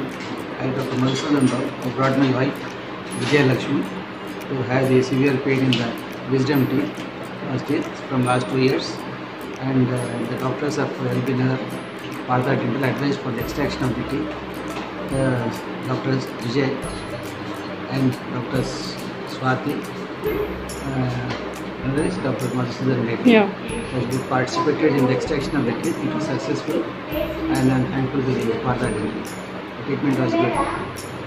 I am Dr. Marisa Nandal. I brought my wife Vijay Lakshmi, who has a severe pain in the wisdom teeth from last 2 years, and the doctors have helped her. Pada temple advised for the extraction of the teeth. Doctors Vijay and Doctors Swati, and is Dr. Marisa Nandal. Has participated in the extraction of the teeth. It was successful, and I am thankful to the Pada temple. The treatment was good.